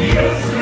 Yes.